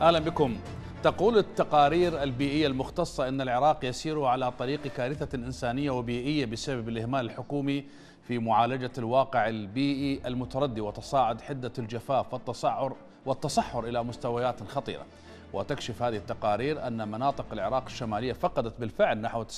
أهلا بكم. تقول التقارير البيئية المختصة أن العراق يسير على طريق كارثة إنسانية وبيئية بسبب الإهمال الحكومي في معالجة الواقع البيئي المتردي، وتصاعد حدة الجفاف والتصحر إلى مستويات خطيرة. وتكشف هذه التقارير أن مناطق العراق الشمالية فقدت بالفعل نحو 90%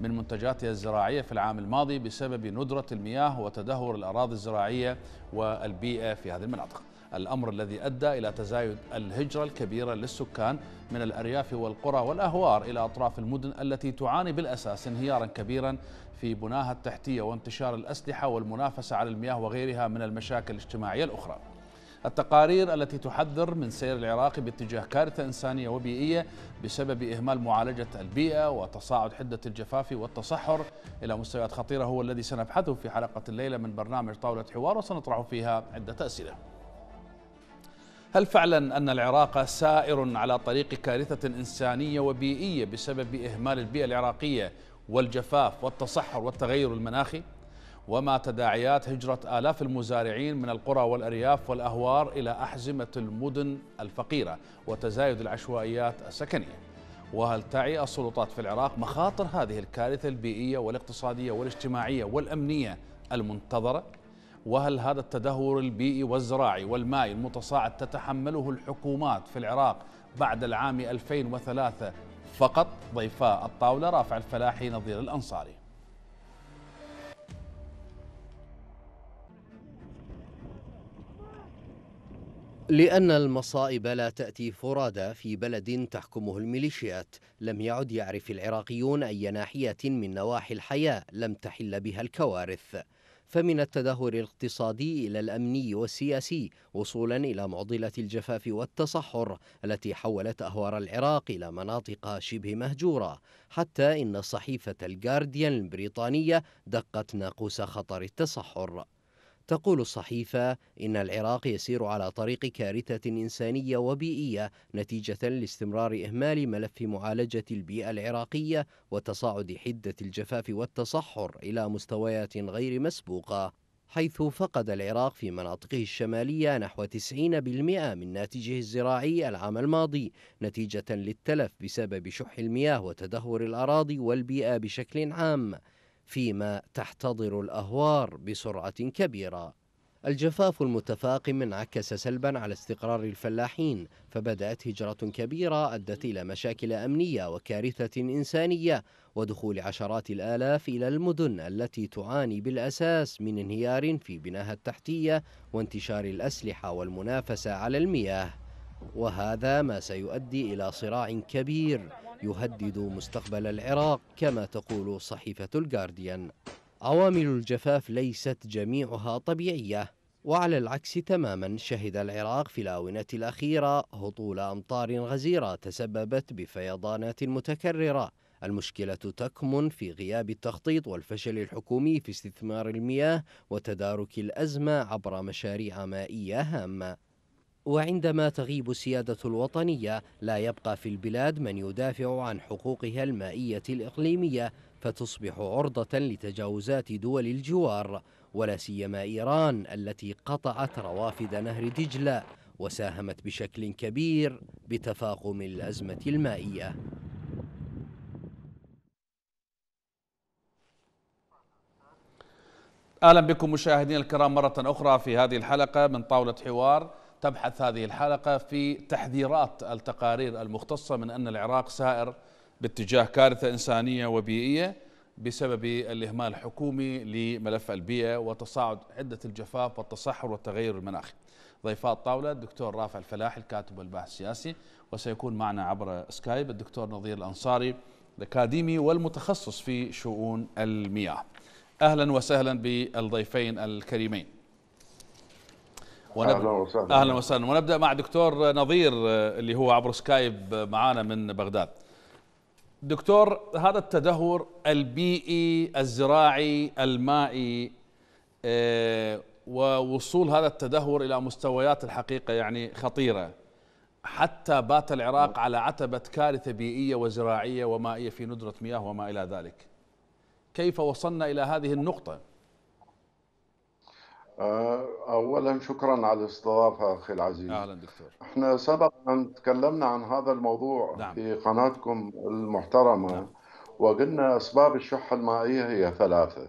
من منتجاتها الزراعية في العام الماضي بسبب ندرة المياه وتدهور الأراضي الزراعية والبيئة في هذه المناطق، الأمر الذي أدى إلى تزايد الهجرة الكبيرة للسكان من الأرياف والقرى والأهوار إلى أطراف المدن التي تعاني بالأساس انهيارا كبيرا في بناها التحتية وانتشار الأسلحة والمنافسة على المياه وغيرها من المشاكل الاجتماعية الأخرى. التقارير التي تحذر من سير العراق باتجاه كارثة إنسانية وبيئية بسبب إهمال معالجة البيئة وتصاعد حدة الجفاف والتصحر إلى مستويات خطيرة هو الذي سنبحثه في حلقة الليلة من برنامج طاولة حوار، وسنطرح فيها عدة أسئلة. هل فعلا أن العراق سائر على طريق كارثة إنسانية وبيئية بسبب إهمال البيئة العراقية والجفاف والتصحر والتغير المناخي؟ وما تداعيات هجرة آلاف المزارعين من القرى والأرياف والأهوار إلى أحزمة المدن الفقيرة وتزايد العشوائيات السكنية؟ وهل تعي السلطات في العراق مخاطر هذه الكارثة البيئية والاقتصادية والاجتماعية والأمنية المنتظرة؟ وهل هذا التدهور البيئي والزراعي والمائي المتصاعد تتحمله الحكومات في العراق بعد العام 2003 فقط؟ ضيفاء الطاولة رافع الفلاحي نظير الأنصاري. لأن المصائب لا تأتي فرادى في بلد تحكمه الميليشيات، لم يعد يعرف العراقيون أي ناحية من نواحي الحياة لم تحل بها الكوارث، فمن التدهور الاقتصادي إلى الأمني والسياسي، وصولا إلى معضلة الجفاف والتصحر التي حولت أهوار العراق إلى مناطق شبه مهجورة، حتى إن صحيفة الجارديان البريطانية دقت ناقوس خطر التصحر. تقول الصحيفة إن العراق يسير على طريق كارثة إنسانية وبيئية نتيجة لاستمرار إهمال ملف معالجة البيئة العراقية وتصاعد حدة الجفاف والتصحر إلى مستويات غير مسبوقة، حيث فقد العراق في مناطقه الشمالية نحو 90% من ناتجه الزراعي العام الماضي نتيجة للتلف بسبب شح المياه وتدهور الأراضي والبيئة بشكل عام، فيما تحتضر الأهوار بسرعة كبيرة. الجفاف المتفاقم انعكس سلبا على استقرار الفلاحين، فبدأت هجرة كبيرة أدت إلى مشاكل أمنية وكارثة إنسانية ودخول عشرات الآلاف إلى المدن التي تعاني بالأساس من انهيار في بناها التحتية وانتشار الأسلحة والمنافسة على المياه، وهذا ما سيؤدي إلى صراع كبير يهدد مستقبل العراق كما تقول صحيفة الجارديان. عوامل الجفاف ليست جميعها طبيعية، وعلى العكس تماما شهد العراق في الآونة الأخيرة هطول أمطار غزيرة تسببت بفيضانات متكررة. المشكلة تكمن في غياب التخطيط والفشل الحكومي في استثمار المياه وتدارك الأزمة عبر مشاريع مائية هامة، وعندما تغيب السيادة الوطنية لا يبقى في البلاد من يدافع عن حقوقها المائية الإقليمية، فتصبح عرضة لتجاوزات دول الجوار ولا سيما إيران التي قطعت روافد نهر دجلة وساهمت بشكل كبير بتفاقم الأزمة المائية. أهلا بكم مشاهدينا الكرام مرة أخرى في هذه الحلقة من طاولة حوار. تبحث هذه الحلقة في تحذيرات التقارير المختصة من أن العراق سائر باتجاه كارثة إنسانية وبيئية بسبب الإهمال الحكومي لملف البيئة وتصاعد حدة الجفاف والتصحر والتغير المناخي. ضيفاء الطاولة الدكتور رافع الفلاحي الكاتب والباحث السياسي، وسيكون معنا عبر سكايب الدكتور نظير الأنصاري الأكاديمي والمتخصص في شؤون المياه. أهلا وسهلا بالضيفين الكريمين. أهلا وسهلا. ونبدأ مع دكتور نظير اللي هو عبر سكايب معانا من بغداد. دكتور، هذا التدهور البيئي الزراعي المائي ووصول هذا التدهور إلى مستويات الحقيقة يعني خطيرة، حتى بات العراق على عتبة كارثة بيئية وزراعية ومائية في ندرة مياه وما إلى ذلك، كيف وصلنا إلى هذه النقطة؟ أولا شكرا على الاستضافة أخي العزيز. أهلا دكتور. احنا سبق أن تكلمنا عن هذا الموضوع نعم. في قناتكم المحترمة نعم. وقلنا أسباب الشح المائية هي ثلاثة.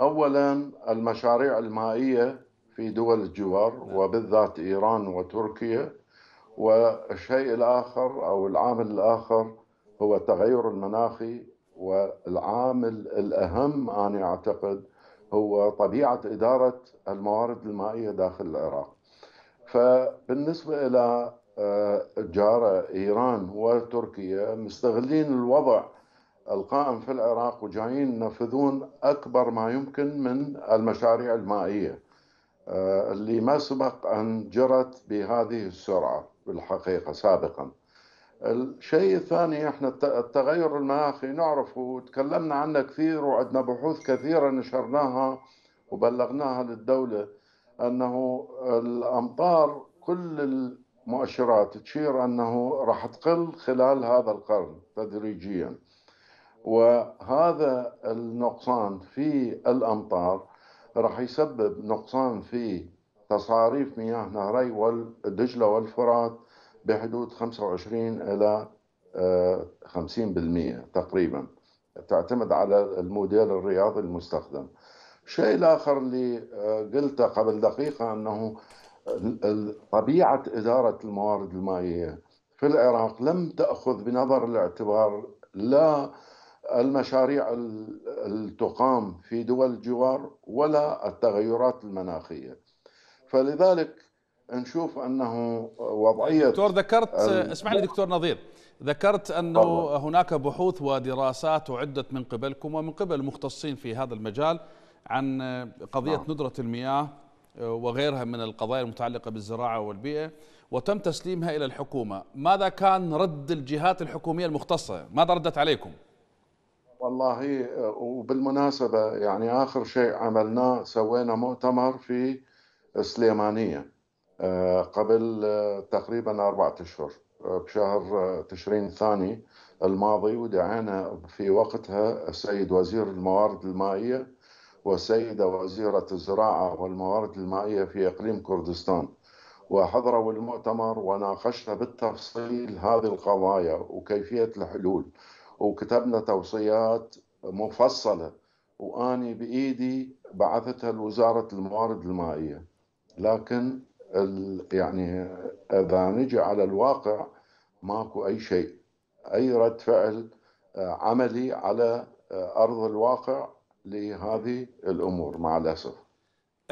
أولا المشاريع المائية في دول الجوار نعم. وبالذات إيران وتركيا. والشيء الآخر أو العامل الآخر هو التغير المناخي، والعامل الأهم أنا أعتقد هو طبيعة إدارة الموارد المائية داخل العراق. فبالنسبة إلى جارة إيران وتركيا مستغلين الوضع القائم في العراق وجايين ينفذون أكبر ما يمكن من المشاريع المائية اللي ما سبق أن جرت بهذه السرعة بالحقيقة سابقا. الشيء الثاني احنا التغير المناخي نعرفه وتكلمنا عنه كثير وعندنا بحوث كثيرة نشرناها وبلغناها للدولة أنه الأمطار كل المؤشرات تشير أنه راح تقل خلال هذا القرن تدريجيا، وهذا النقصان في الأمطار راح يسبب نقصان في تصاريف مياه نهري والدجلة والفرات بحدود 25 إلى 50% تقريبا، تعتمد على الموديل الرياضي المستخدم. الشيء الآخر اللي قلته قبل دقيقة أنه طبيعة إدارة الموارد المائية في العراق لم تأخذ بنظر الاعتبار لا المشاريع التي تقام في دول الجوار ولا التغيرات المناخية، فلذلك نشوف أنه وضعية دكتور ذكرت اسمح لي دكتور نظير، ذكرت أنه هناك بحوث ودراسات عدت من قبلكم ومن قبل مختصين في هذا المجال عن قضية ندرة المياه وغيرها من القضايا المتعلقة بالزراعة والبيئة وتم تسليمها إلى الحكومة. ماذا كان رد الجهات الحكومية المختصة؟ ماذا ردت عليكم؟ والله وبالمناسبة يعني آخر شيء عملناه سوينا مؤتمر في السليمانية قبل تقريبا 4 أشهر بشهر تشرين الثاني الماضي، ودعانا في وقتها السيد وزير الموارد المائية والسيدة وزيرة الزراعة والموارد المائية في إقليم كردستان، وحضروا المؤتمر وناقشنا بالتفصيل هذه القضايا وكيفية الحلول، وكتبنا توصيات مفصلة وأني بإيدي بعثتها لوزارة الموارد المائية. لكن يعني إذا نجي على الواقع ماكو أي شيء، أي رد فعل عملي على أرض الواقع لهذه الأمور مع الأسف.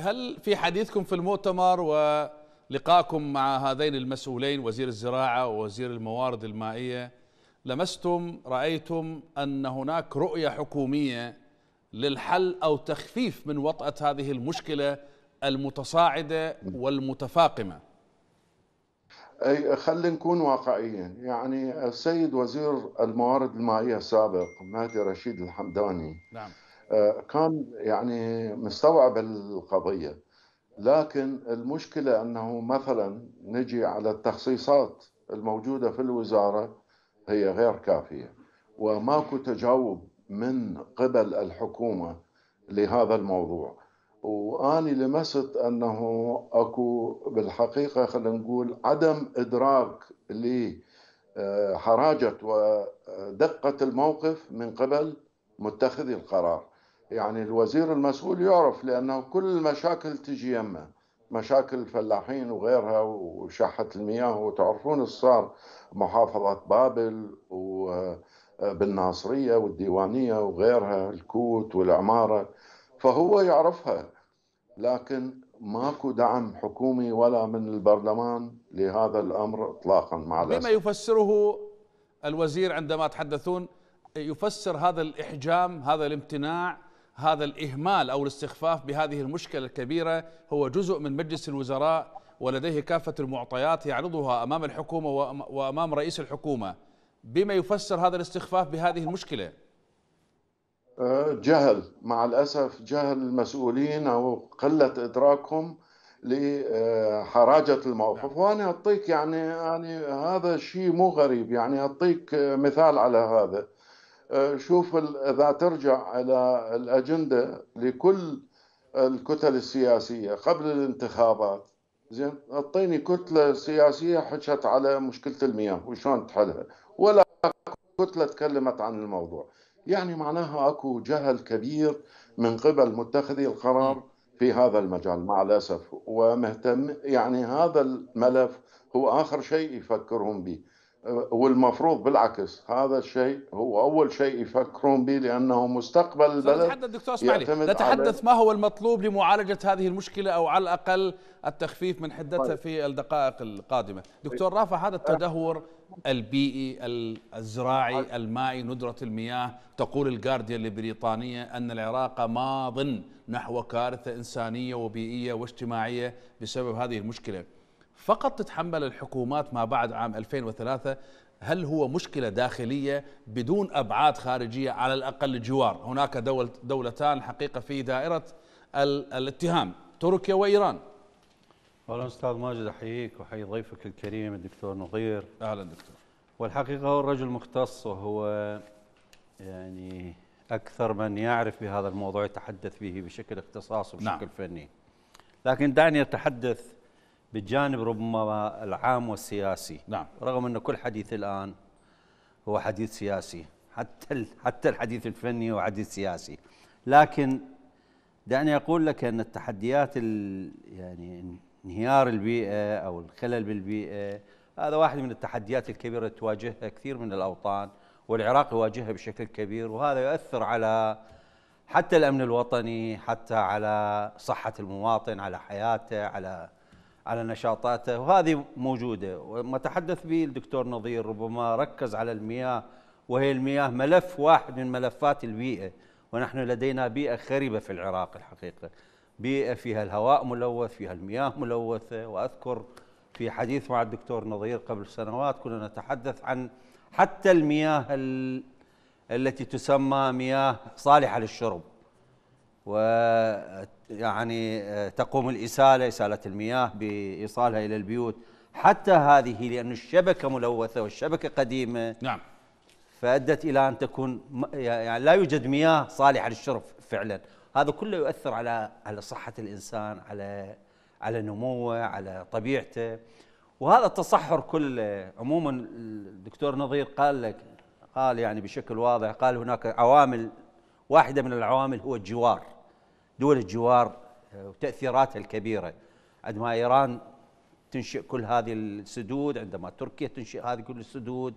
هل في حديثكم في المؤتمر ولقائكم مع هذين المسؤولين وزير الزراعة ووزير الموارد المائية لمستم رأيتم أن هناك رؤية حكومية للحل أو تخفيف من وطأة هذه المشكلة المتصاعدة والمتفاقمة؟ أي خلينا نكون واقعيين، يعني السيد وزير الموارد المائية السابق مهدي رشيد الحمداني نعم. كان يعني مستوعب القضية، لكن المشكلة أنه مثلا نجي على التخصيصات الموجودة في الوزارة هي غير كافية، وماكو تجاوب من قبل الحكومة لهذا الموضوع. وأني لمست أنه أكو بالحقيقة خلينا نقول عدم إدراك لحراجة ودقة الموقف من قبل متخذي القرار. يعني الوزير المسؤول يعرف لأنه كل المشاكل تجي يمه، مشاكل الفلاحين وغيرها وشحة المياه، وتعرفون صار محافظات بابل وبالناصرية والديوانية وغيرها الكوت والعمارة، فهو يعرفها، لكن ماكو دعم حكومي ولا من البرلمان لهذا الأمر إطلاقا مع الأسف. بما يفسره الوزير عندما تحدثون يفسر هذا الإحجام، هذا الامتناع، هذا الإهمال أو الاستخفاف بهذه المشكلة الكبيرة هو جزء من مجلس الوزراء ولديه كافة المعطيات يعرضها أمام الحكومة وأمام رئيس الحكومة. بما يفسر هذا الاستخفاف بهذه المشكلة؟ جهل مع الأسف، جهل المسؤولين أو قلة إدراكهم لحراجة الموقف. وأنا أعطيك يعني هذا الشيء مو غريب، يعني أعطيك مثال على هذا. شوف إذا ترجع إلى الأجندة لكل الكتل السياسية قبل الانتخابات، زين اعطيني كتلة سياسية حكت على مشكلة المياه وشلون تحلها، ولا كتلة تكلمت عن الموضوع. يعني معناها اكو جهل كبير من قبل متخذي القرار في هذا المجال مع الأسف، ومهتم يعني هذا الملف هو آخر شيء يفكرون به، والمفروض بالعكس هذا الشيء هو أول شيء يفكرون به لأنه مستقبل البلد. نتحدث ما هو المطلوب لمعالجة هذه المشكلة أو على الأقل التخفيف من حدتها في الدقائق القادمة. دكتور رافع، هذا التدهور البيئي الزراعي المائي ندرة المياه، تقول الجارديان البريطانية أن العراق ماضٍ نحو كارثة إنسانية وبيئية واجتماعية بسبب هذه المشكلة، فقط تتحمل الحكومات ما بعد عام 2003. هل هو مشكلة داخلية بدون أبعاد خارجية على الأقل الجوار؟ هناك دولتان حقيقة في دائرة الاتهام، تركيا وإيران. أولا أستاذ ماجد أحييك وحيي ضيفك الكريم الدكتور نظير. أهلا دكتور. والحقيقة هو الرجل مختص، وهو يعني أكثر من يعرف بهذا الموضوع يتحدث به بشكل اختصاصي وبشكل فني. لكن دعني أتحدث بالجانب ربما العام والسياسي. رغم أن كل حديث الآن هو حديث سياسي، حتى الحديث الفني هو حديث سياسي. لكن دعني أقول لك أن التحديات يعني انهيار البيئة أو الخلل بالبيئة هذا واحد من التحديات الكبيرة تواجهها كثير من الأوطان، والعراق يواجهها بشكل كبير، وهذا يؤثر على حتى الأمن الوطني، حتى على صحة المواطن، على حياته، على نشاطاته، وهذه موجودة. وما تحدث به الدكتور نظير ربما ركز على المياه، وهي المياه ملف واحد من ملفات البيئة، ونحن لدينا بيئة خربة في العراق الحقيقة، بيئة فيها الهواء ملوث، فيها المياه ملوثة. وأذكر في حديث مع الدكتور نظير قبل سنوات كنا نتحدث عن حتى المياه التي تسمى مياه صالحة للشرب، ويعني تقوم الإسالة، إسالة المياه بإيصالها إلى البيوت، حتى هذه لأن الشبكة ملوثة والشبكة قديمة، فأدت إلى أن تكون يعني لا يوجد مياه صالحة للشرب فعلا. هذا كله يؤثر على صحة الإنسان، على نموه، على طبيعته. وهذا التصحر كله عموما الدكتور نظير قال يعني بشكل واضح، قال هناك عوامل، واحدة من العوامل هو الجوار، دول الجوار وتأثيراتها الكبيرة. عندما إيران تنشئ كل هذه السدود، عندما تركيا تنشئ هذه كل السدود،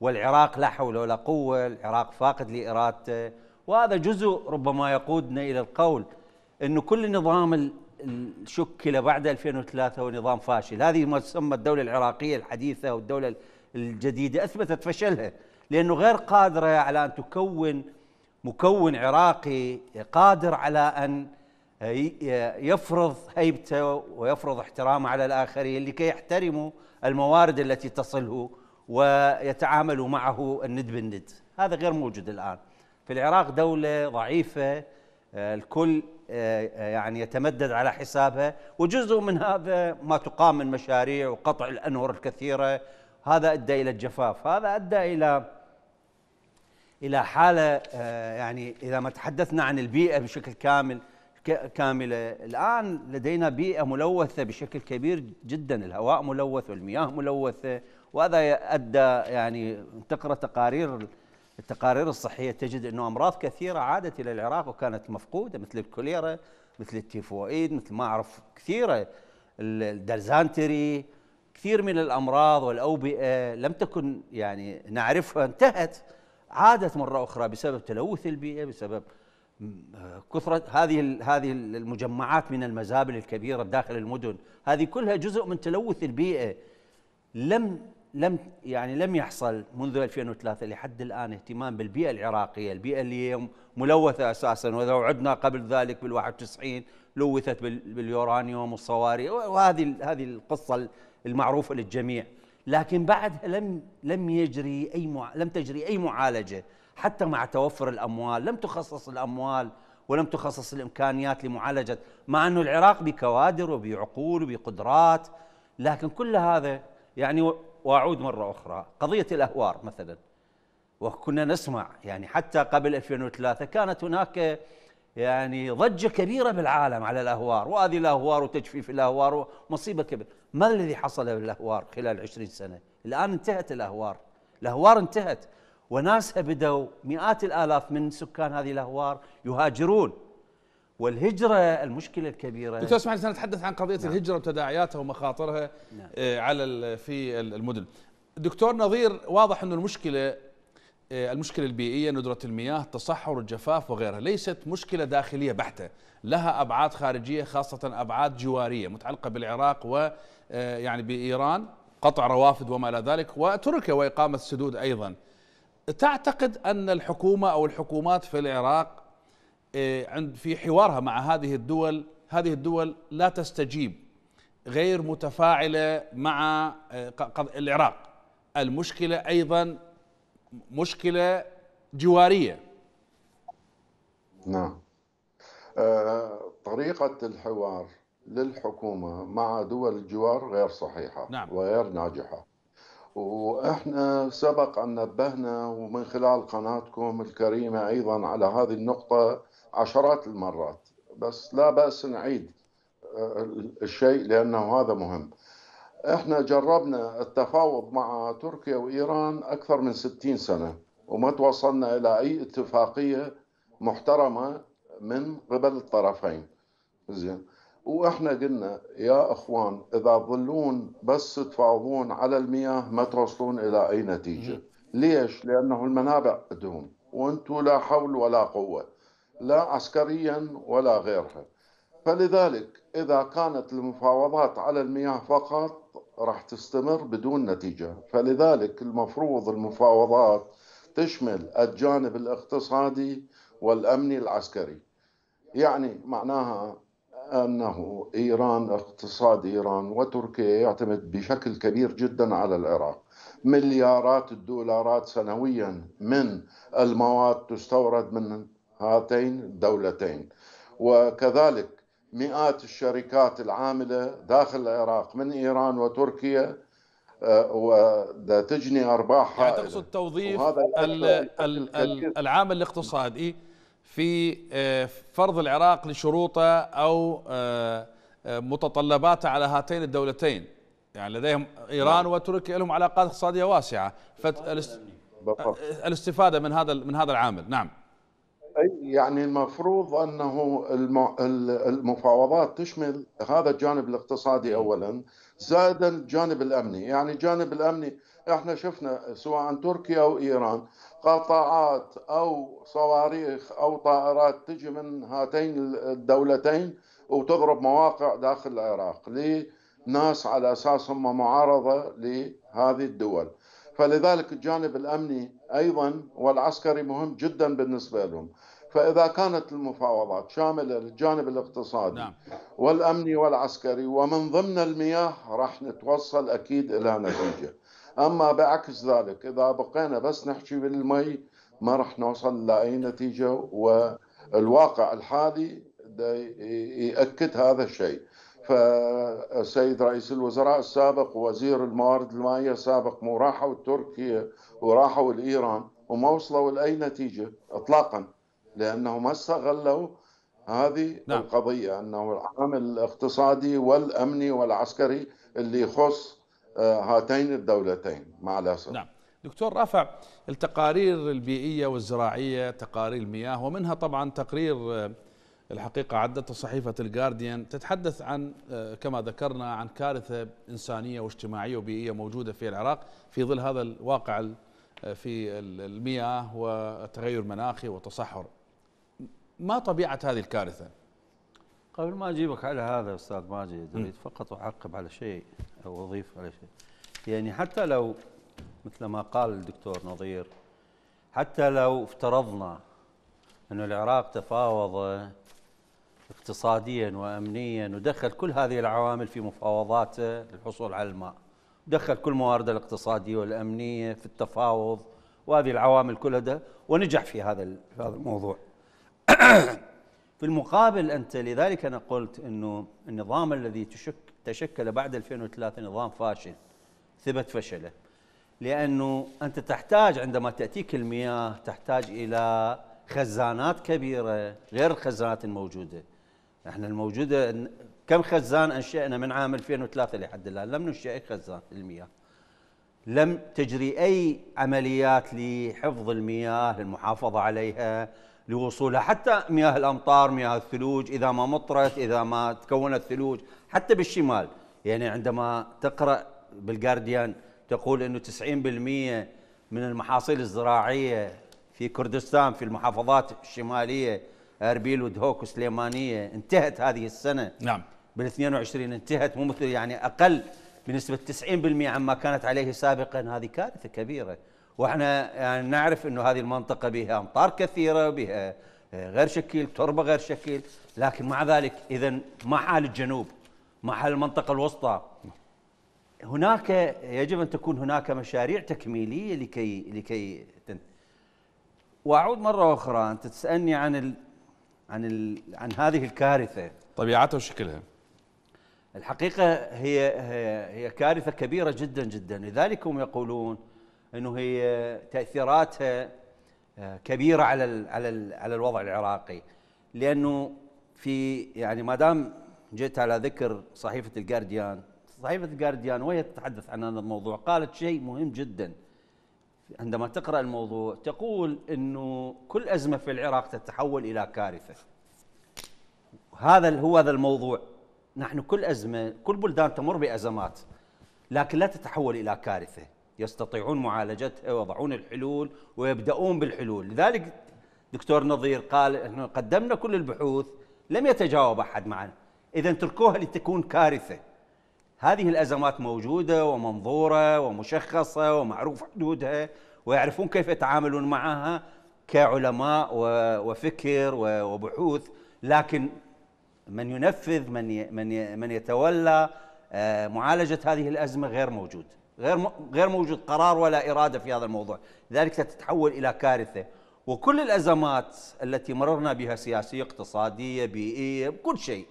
والعراق لا حول ولا قوة، العراق فاقد لإرادته. وهذا جزء ربما يقودنا إلى القول أنه كل نظام شكل بعد 2003 هو نظام فاشل. هذه ما تسمى الدولة العراقية الحديثة والدولة الجديدة أثبتت فشلها، لأنه غير قادرة على أن تكون مكون عراقي قادر على أن يفرض هيبته ويفرض احترامه على الآخرين لكي يحترموا الموارد التي تصله ويتعاملوا معه الند بالند. هذا غير موجود الآن في العراق. دولة ضعيفة، الكل يعني يتمدد على حسابها، وجزء من هذا ما تقام من مشاريع وقطع الأنهر الكثيرة. هذا أدى إلى الجفاف، هذا أدى إلى حالة يعني إذا ما تحدثنا عن البيئة بشكل كاملة الآن لدينا بيئة ملوثة بشكل كبير جدا، الهواء ملوث والمياه ملوثة. وهذا أدى يعني تقرأ التقارير الصحية تجد أنه أمراض كثيرة عادت إلى العراق وكانت مفقودة، مثل الكوليرا، مثل التيفوئيد، مثل ما أعرف كثيرة، الدرزانتري، كثير من الأمراض والأوبئة لم تكن يعني نعرفها انتهت، عادت مرة أخرى بسبب تلوث البيئة، بسبب كثرة هذه المجمعات من المزابل الكبيرة داخل المدن. هذه كلها جزء من تلوث البيئة. لم يحصل منذ 2003 لحد الآن اهتمام بالبيئة العراقية، البيئة اللي هي ملوثة أساساً. وإذا عدنا قبل ذلك بال91 لوثت باليورانيوم والصواري، وهذه القصة المعروفة للجميع. لكن بعدها لم تجري أي معالجة، حتى مع توفر الأموال لم تخصص الأموال ولم تخصص الإمكانيات لمعالجة، مع أنه العراق بكوادر وبعقول وبقدرات. لكن كل هذا يعني، وأعود مرة أخرى قضية الأهوار مثلا، وكنا نسمع يعني حتى قبل 2003 كانت هناك يعني ضجة كبيرة بالعالم على الأهوار، وهذه الأهوار وتجفيف الأهوار ومصيبة كبيرة. ما الذي حصل بالأهوار خلال 20 سنة؟ الآن انتهت الأهوار، الأهوار انتهت، وناسها بدأوا مئات الآلاف من سكان هذه الأهوار يهاجرون. والهجرة المشكلة الكبيرة. دكتور اسمح لي سنتحدث عن قضية نعم. الهجرة وتداعياتها ومخاطرها نعم. على في المدن. دكتور نظير، واضح أن المشكلة البيئية، ندرة المياه، التصحر، الجفاف وغيرها، ليست مشكلة داخلية بحتة، لها أبعاد خارجية، خاصة أبعاد جوارية متعلقة بالعراق ويعني بإيران، قطع روافد وما إلى ذلك، وتركيا وإقامة السدود أيضا. تعتقد أن الحكومة أو الحكومات في العراق في حوارها مع هذه الدول لا تستجيب، غير متفاعلة مع العراق؟ المشكلة أيضا مشكلة جوارية. نعم، طريقة الحوار للحكومة مع دول الجوار غير صحيحة نعم. وغير ناجحة، وإحنا سبق أن نبهنا ومن خلال قناتكم الكريمة أيضا على هذه النقطة عشرات المرات، بس لا بأس نعيد الشيء لأنه هذا مهم. احنا جربنا التفاوض مع تركيا وإيران أكثر من 60 سنة وما توصلنا إلى أي اتفاقية محترمة من قبل الطرفين. زين، واحنا قلنا يا اخوان اذا تظلون بس تفاوضون على المياه ما توصلون إلى أي نتيجة. ليش؟ لأنه المنابع عندهم وانتم لا حول ولا قوة، لا عسكريا ولا غيرها. فلذلك إذا كانت المفاوضات على المياه فقط راح تستمر بدون نتيجة، فلذلك المفروض المفاوضات تشمل الجانب الاقتصادي والأمني العسكري. يعني معناها أنه إيران، اقتصاد إيران وتركيا يعتمد بشكل كبير جدا على العراق، مليارات الدولارات سنويا من المواد تستورد من هاتين الدولتين، وكذلك مئات الشركات العاملة داخل العراق من إيران وتركيا وتجني أرباحها. يعني تقصد توظيف العامل الاقتصادي في فرض العراق لشروطه أو متطلباته على هاتين الدولتين. يعني لديهم إيران وتركيا لهم علاقات اقتصادية واسعة، فالاستفادة من هذا العامل نعم. يعني المفروض أنه المفاوضات تشمل هذا الجانب الاقتصادي أولا، زائدا الجانب الأمني. يعني الجانب الأمني احنا شفنا سواء تركيا أو إيران قطاعات أو صواريخ أو طائرات تجي من هاتين الدولتين وتضرب مواقع داخل العراق لناس على أساس هم معارضة لهذه الدول. فلذلك الجانب الأمني أيضا والعسكري مهم جدا بالنسبة لهم. فإذا كانت المفاوضات شاملة للجانب الاقتصادي نعم. والأمني والعسكري ومن ضمن المياه راح نتوصل أكيد إلى نتيجة. أما بعكس ذلك إذا بقينا بس نحكي بالمي ما راح نوصل لأي نتيجة، والواقع الحالي يؤكد هذا الشيء. فالسيد رئيس الوزراء السابق ووزير الموارد المائية السابق راحوا تركيا وراحوا لإيران وما وصلوا لأي نتيجة إطلاقا، لأنه ما استغلوا هذه نعم. القضية أنه العامل الاقتصادي والأمني والعسكري اللي يخص هاتين الدولتين مع الأسف نعم. دكتور رافع، التقارير البيئية والزراعية، تقارير المياه، ومنها طبعا تقرير الحقيقة عدت صحيفة الجارديان تتحدث عن كما ذكرنا عن كارثة إنسانية واجتماعية وبيئية موجودة في العراق في ظل هذا الواقع في المياه والتغير المناخي والتصحر. ما طبيعة هذه الكارثة؟ قبل ما أجيبك على هذا أستاذ ماجد أريد فقط أعقب على شيء أو أضيف على شيء. يعني حتى لو مثل ما قال الدكتور نظير، حتى لو افترضنا أن العراق تفاوض اقتصاديا وامنيا ودخل كل هذه العوامل في مفاوضاته للحصول على الماء، دخل كل موارده الاقتصاديه والامنيه في التفاوض وهذه العوامل كلها ونجح في هذا الموضوع. في المقابل انت، لذلك انا قلت انه النظام الذي تشكل بعد 2003 نظام فاشل، ثبت فشله، لانه انت تحتاج عندما تاتيك المياه تحتاج الى خزانات كبيرة غير الخزانات الموجودة. احنا الموجودة كم خزان انشأنا من عام 2003 لحد الآن، لم ننشئ خزان المياه. لم تجري أي عمليات لحفظ المياه، للمحافظة عليها، لوصولها، حتى مياه الأمطار، مياه الثلوج، إذا ما مطرت، إذا ما تكونت ثلوج، حتى بالشمال. يعني عندما تقرأ بالجارديان تقول أنه 90% من المحاصيل الزراعية في كردستان في المحافظات الشمالية أربيل ودهوك وسليمانية انتهت هذه السنة. نعم. بال22 انتهت، مو مثل يعني أقل بنسبة 90% عما كانت عليه سابقا. هذه كارثة كبيرة، واحنا يعني نعرف انه هذه المنطقة بها امطار كثيرة، بها غير شكل، تربة غير شكل، لكن مع ذلك اذا ما حال الجنوب؟ ما حال المنطقة الوسطى؟ هناك يجب ان تكون هناك مشاريع تكميلية لكي واعود مرة اخرى. انت تسألني عن هذه الكارثة، طبيعتها وشكلها. الحقيقة هي كارثة كبيرة جدا جدا، لذلك هم يقولون انه هي تأثيراتها كبيرة على الوضع العراقي، لانه في يعني ما دام جئت على ذكر صحيفة الجارديان، صحيفة الجارديان وهي تتحدث عن هذا الموضوع قالت شيء مهم جدا. عندما تقرأ الموضوع تقول انه كل أزمة في العراق تتحول الى كارثة. هذا الموضوع. نحن كل أزمة، كل بلدان تمر بأزمات، لكن لا تتحول إلى كارثة، يستطيعون معالجتها ويضعون الحلول ويبدأون بالحلول. لذلك دكتور نظير قال إحنا قدمنا كل البحوث، لم يتجاوب أحد معنا، إذا تركوها لتكون كارثة. هذه الأزمات موجودة ومنظورة ومشخصة ومعروف حدودها، ويعرفون كيف يتعاملون معها كعلماء وفكر وبحوث، لكن من ينفذ، من يتولى معالجة هذه الأزمة غير موجود، غير موجود قرار ولا إرادة في هذا الموضوع، لذلك ستتحول إلى كارثة. وكل الأزمات التي مررنا بها سياسية، اقتصادية، بيئية، بكل شيء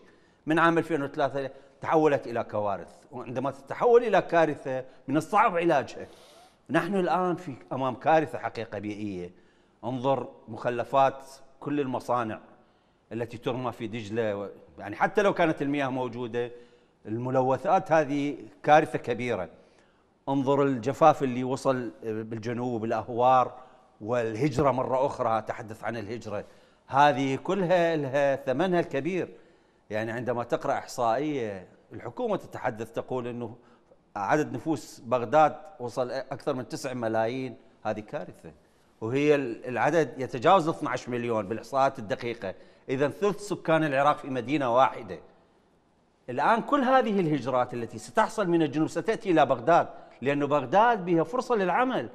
من عام 2003 تحولت إلى كوارث، وعندما تتحول إلى كارثة من الصعب علاجها. نحن الآن في أمام كارثة حقيقة بيئية. انظر مخلفات كل المصانع التي ترمى في دجلة، يعني حتى لو كانت المياه موجودة، الملوثات هذه كارثة كبيرة. انظر الجفاف اللي وصل بالجنوب، الأهوار والهجرة، مرة أخرى تحدث عن الهجرة، هذه كلها لها ثمنها الكبير. يعني عندما تقرأ إحصائية الحكومة تتحدث تقول أنه عدد نفوس بغداد وصل أكثر من 9 ملايين، هذه كارثة، وهي العدد يتجاوز 12 مليون بالإحصاءات الدقيقة، إذا ثلث سكان العراق في مدينة واحدة. الآن كل هذه الهجرات التي ستحصل من الجنوب ستأتي إلى بغداد، لأن بغداد بها فرصة للعمل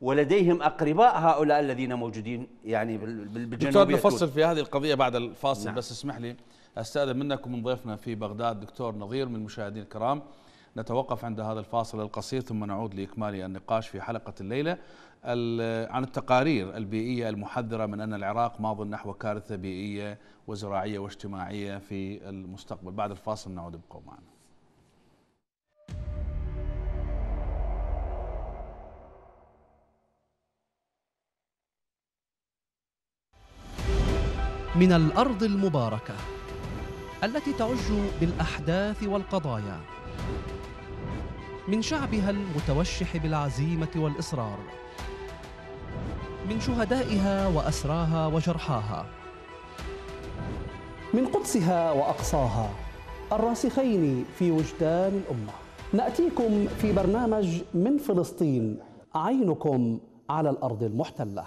ولديهم أقرباء هؤلاء الذين موجودين يعني بالجنوب. دكتور نفصل في هذه القضية بعد الفاصل. نعم. بس اسمح لي أستأذن منك ومن ضيفنا في بغداد دكتور نظير. من المشاهدين الكرام، نتوقف عند هذا الفاصل القصير ثم نعود لإكمال النقاش في حلقة الليلة عن التقارير البيئية المحذرة من أن العراق ماض نحو كارثة بيئية وزراعية واجتماعية في المستقبل. بعد الفاصل نعود، ابقوا معنا. من الأرض المباركة التي تعج بالأحداث والقضايا، من شعبها المتوشح بالعزيمة والإصرار، من شهدائها وأسراها وجرحاها، من قدسها وأقصاها الراسخين في وجدان الأمة، نأتيكم في برنامج من فلسطين، عينكم على الأرض المحتلة.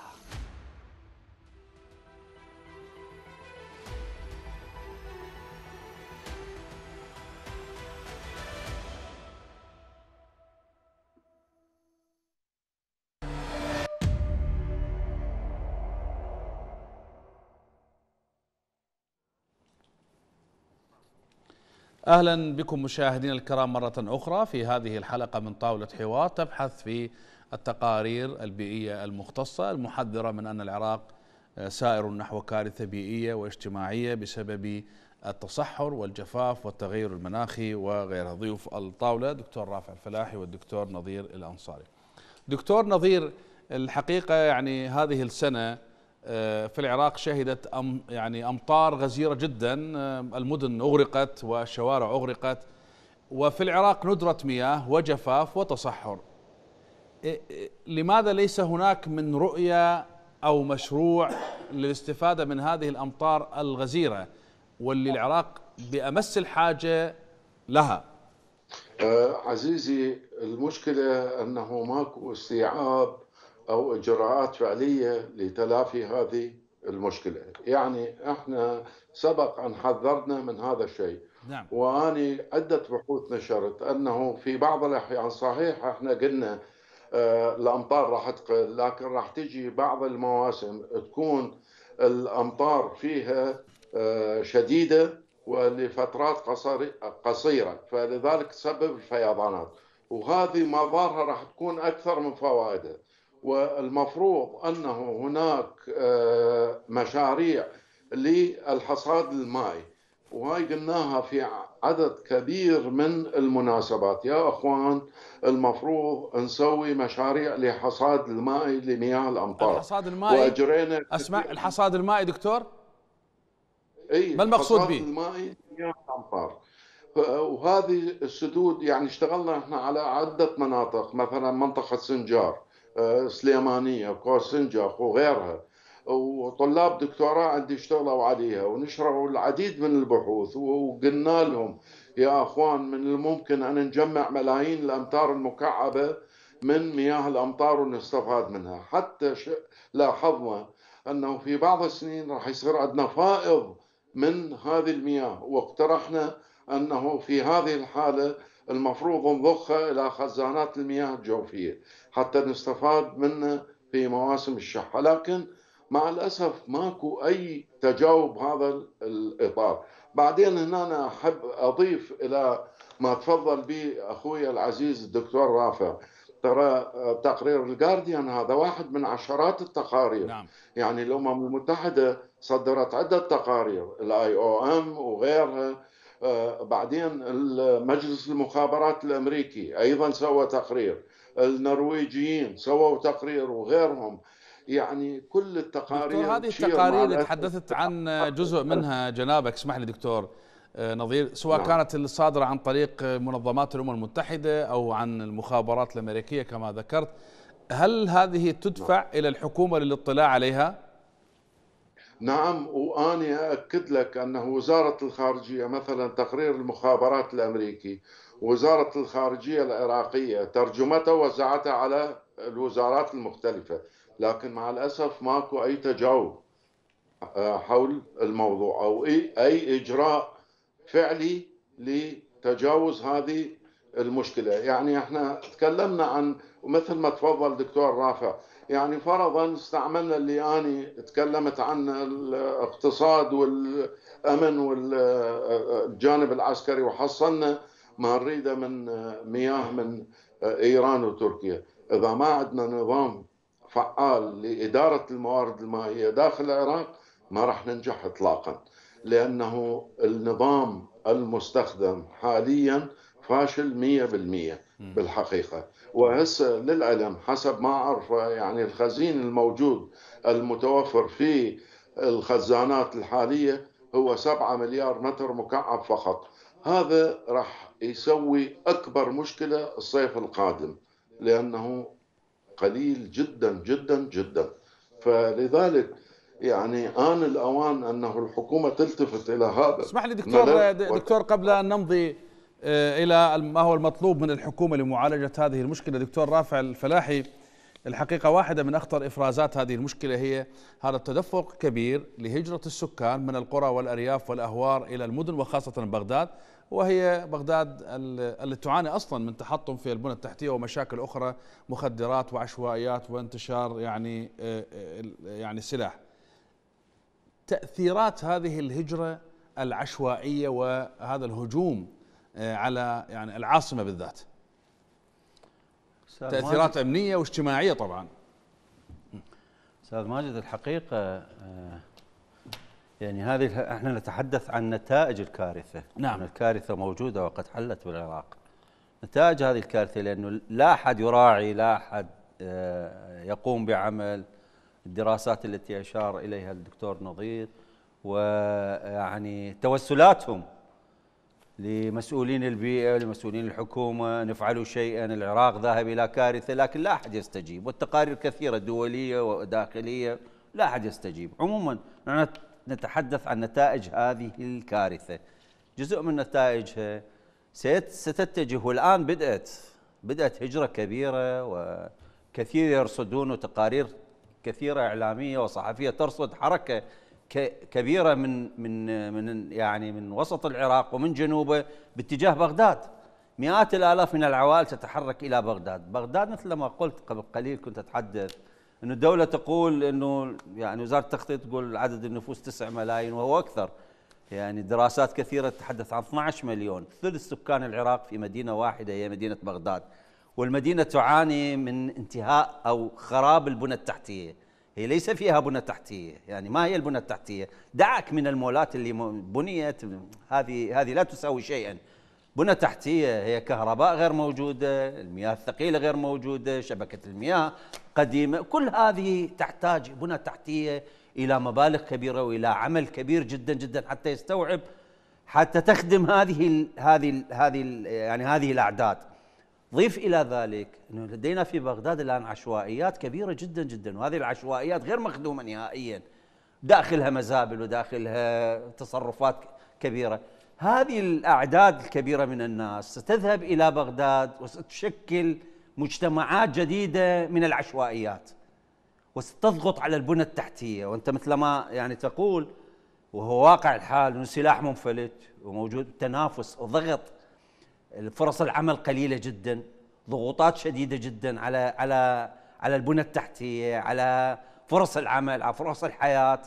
أهلا بكم مشاهدينا الكرام مرة أخرى في هذه الحلقة من طاولة حوار، تبحث في التقارير البيئية المختصة المحذرة من أن العراق سائر نحو كارثة بيئية واجتماعية بسبب التصحر والجفاف والتغير المناخي وغيرها. ضيوف الطاولة دكتور رافع الفلاحي والدكتور نظير الأنصاري. دكتور نظير، الحقيقة يعني هذه السنة في العراق شهدت أمطار غزيرة جدا، المدن أغرقت والشوارع أغرقت، وفي العراق ندرة مياه وجفاف وتصحر. لماذا ليس هناك من رؤية أو مشروع للاستفادة من هذه الأمطار الغزيرة واللي العراق بأمس الحاجة لها؟ عزيزي، المشكلة أنه ماكو استيعاب أو إجراءات فعلية لتلافي هذه المشكلة. يعني إحنا سبق أن حذرنا من هذا الشيء. نعم. وأنا عدة بحوث نشرت أنه في بعض الأحيان صحيح إحنا قلنا الأمطار راح تقل، لكن راح تجي بعض المواسم تكون الأمطار فيها شديدة ولفترات قصيرة، فلذلك تسبب الفيضانات، وهذه مضارها راح تكون أكثر من فوائدها. والمفروض أنه هناك مشاريع للحصاد المائي، وهاي قلناها في عدد كبير من المناسبات. يا أخوان، المفروض نسوي مشاريع لحصاد المائي لمياه الأمطار. الحصاد المائي وأجرينا أسمع كتير. الحصاد المائي دكتور؟ ما المقصود به؟ الحصاد المائي لمياه الأمطار. وهذه السدود يعني اشتغلنا احنا على عدة مناطق، مثلا منطقة سنجار، سليمانية، كورسنجاخ وغيرها، وطلاب دكتوراه عندي اشتغلوا عليها ونشروا العديد من البحوث. وقلنا لهم يا أخوان، من الممكن أن نجمع ملايين الأمتار المكعبة من مياه الأمطار ونستفاد منها. حتى لاحظنا أنه في بعض السنين راح يصير عندنا فائض من هذه المياه، واقترحنا أنه في هذه الحالة المفروض نضخها إلى خزانات المياه الجوفية حتى نستفاد منها في مواسم الشح. لكن مع الأسف ماكو أي تجاوب هذا الإطار. بعدين هنا أنا أحب أضيف إلى ما تفضل به أخوي العزيز الدكتور رافع. ترى تقرير الجارديان هذا واحد من عشرات التقارير. نعم. يعني الأمم المتحدة صدرت عدة تقارير، الIOM وغيرها. بعدين مجلس المخابرات الأمريكي أيضا سوى تقرير، النرويجيين سووا تقرير وغيرهم. يعني كل التقارير، هذه التقارير اللي تحدثت عن جزء منها جنابك، اسمح لي دكتور نظير، سواء كانت الصادرة عن طريق منظمات الأمم المتحدة أو عن المخابرات الأمريكية كما ذكرت، هل هذه تدفع إلى الحكومة للاطلاع عليها؟ نعم، وأنا أؤكد لك أنه وزارة الخارجية مثلا تقرير المخابرات الأمريكي، وزارة الخارجية العراقية ترجمتها ووزعتها على الوزارات المختلفة، لكن مع الأسف ماكو أي تجاوب حول الموضوع أو أي إجراء فعلي لتجاوز هذه المشكلة. يعني احنا تكلمنا عن، ومثل ما تفضل دكتور رافع، يعني فرضا استعملنا اللي أنا تكلمت عنه، الاقتصاد والأمن والجانب العسكري، وحصلنا ما نريده من مياه من إيران وتركيا. إذا ما عندنا نظام فعال لإدارة الموارد المائية داخل العراق ما راح ننجح إطلاقا، لأنه النظام المستخدم حاليا فاشل 100% بالحقيقة. وهسه للعلم حسب ما أعرفه، يعني الخزين الموجود المتوفر في الخزانات الحالية هو 7 مليار متر مكعب فقط. هذا راح يسوي أكبر مشكلة الصيف القادم، لأنه قليل جدا جدا جدا. فلذلك يعني آن الأوان أنه الحكومة تلتفت إلى هذا. اسمح لي دكتور قبل أن نمضي إلى ما هو المطلوب من الحكومة لمعالجة هذه المشكلة، دكتور رافع الفلاحي، الحقيقة واحدة من أخطر إفرازات هذه المشكلة هي هذا التدفق الكبير لهجرة السكان من القرى والأرياف والأهوار إلى المدن، وخاصة بغداد، وهي بغداد التي تعاني أصلا من تحطم في البنى التحتية ومشاكل أخرى، مخدرات وعشوائيات وانتشار يعني سلاح. تأثيرات هذه الهجرة العشوائية وهذا الهجوم على يعني العاصمة بالذات، تأثيرات أمنية واجتماعية طبعا. أستاذ ماجد، الحقيقة يعني هذه احنا نتحدث عن نتائج الكارثة. نعم، الكارثة موجودة وقد حلت بالعراق. نتائج هذه الكارثة، لأنه لا أحد يراعي، لا أحد يقوم بعمل، الدراسات التي أشار إليها الدكتور نظير ويعني توسلاتهم لمسؤولين البيئة ولمسؤولين الحكومة، نفعل شيئا، العراق ذاهب إلى كارثة، لكن لا أحد يستجيب، والتقارير كثيرة دولية وداخلية لا أحد يستجيب. عموما نحن نتحدث عن نتائج هذه الكارثة، جزء من نتائجها ستتجه، والآن بدأت هجرة كبيرة، وكثير يرصدون وتقارير كثيرة إعلامية وصحفية ترصد حركة كبيرة من وسط العراق ومن جنوبه باتجاه بغداد. مئات الآلاف من العوائل تتحرك إلى بغداد. بغداد مثل ما قلت قبل قليل كنت أتحدث إنه الدولة تقول إنه يعني وزارة التخطيط تقول عدد النفوس 9 ملايين وهو أكثر. يعني دراسات كثيرة تتحدث عن 12 مليون، ثلث سكان العراق في مدينة واحدة هي مدينة بغداد، والمدينة تعاني من انتهاء أو خراب البنى التحتية. هي ليس فيها بنى تحتية، يعني ما هي البنى التحتية؟ دعك من المولات اللي بنيت، هذه لا تساوي شيئا. بنى تحتية هي كهرباء غير موجودة، المياه الثقيلة غير موجودة، شبكة المياه قديمة، كل هذه تحتاج بنى تحتية إلى مبالغ كبيرة وإلى عمل كبير جدا جدا حتى يستوعب، حتى تخدم هذه الأعداد. ضيف إلى ذلك أنه لدينا في بغداد الآن عشوائيات كبيرة جدا جدا، وهذه العشوائيات غير مخدومة نهائيا، داخلها مزابل وداخلها تصرفات كبيرة. هذه الأعداد الكبيرة من الناس ستذهب إلى بغداد وستشكل مجتمعات جديدة من العشوائيات، وستضغط على البنى التحتية. وأنت مثل ما يعني تقول وهو واقع الحال أنه سلاح منفلت وموجود تنافس وضغط، فرص العمل قليلة جدا، ضغوطات شديدة جدا على البنى التحتية، على فرص العمل، على فرص الحياة.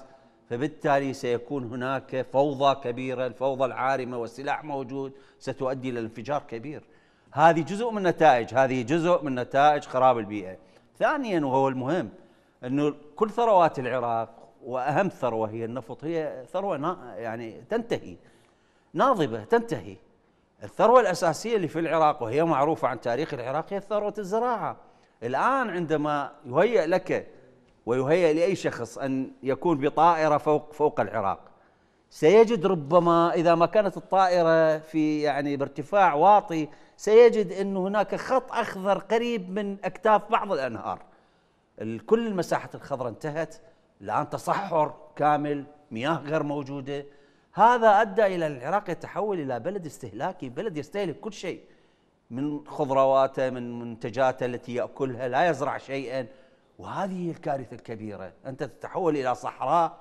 فبالتالي سيكون هناك فوضى كبيرة، الفوضى العارمة والسلاح موجود، ستؤدي إلى انفجار كبير. هذه جزء من نتائج خراب البيئة. ثانيا وهو المهم أنه كل ثروات العراق وأهم ثروة هي النفط، هي ثروة يعني تنتهي، ناضبة تنتهي. الثروة الأساسية اللي في العراق وهي معروفة عن تاريخ العراق هي ثروة الزراعة. الآن عندما يهيأ لك ويهيأ لأي شخص أن يكون بطائرة فوق العراق، سيجد ربما إذا ما كانت الطائرة في يعني بارتفاع واطي، سيجد أن هناك خط أخضر قريب من أكتاف بعض الأنهار. كل المساحة الخضراء انتهت، الآن تصحر كامل، مياه غير موجودة. هذا أدى إلى العراق يتحول إلى بلد استهلاكي، بلد يستهلك كل شيء من خضرواته، من منتجاته التي يأكلها، لا يزرع شيئا. وهذه الكارثة الكبيرة، أنت تتحول إلى صحراء.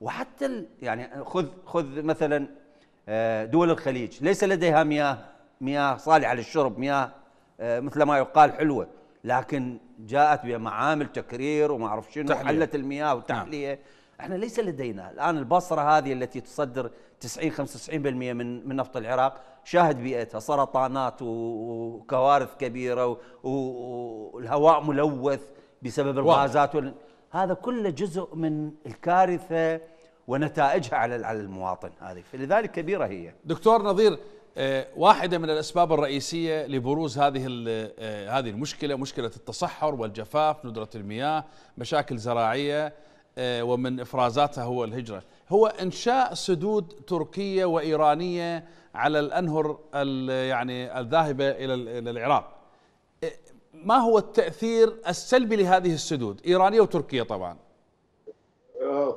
وحتى يعني خذ مثلا دول الخليج ليس لديها مياه صالحة للشرب، مياه مثل ما يقال حلوة، لكن جاءت بمعامل تكرير وما أعرف شنو، حلت المياه وتحلية. نعم. احنا ليس لدينا الآن البصرة هذه التي تصدر 90-95% من نفط العراق، شاهد بيئتها سرطانات وكوارث كبيرة، والهواء ملوث بسبب الغازات هذا كله جزء من الكارثة ونتائجها على المواطن. هذه فلذلك كبيرة هي. دكتور نظير، واحدة من الأسباب الرئيسية لبروز هذه المشكلة، مشكلة التصحر والجفاف، ندرة المياه، مشاكل زراعية، ومن إفرازاتها هو الهجرة، هو إنشاء سدود تركية وإيرانية على الأنهر يعني الذاهبة إلى العراق. ما هو التأثير السلبي لهذه السدود، إيرانية وتركية طبعا؟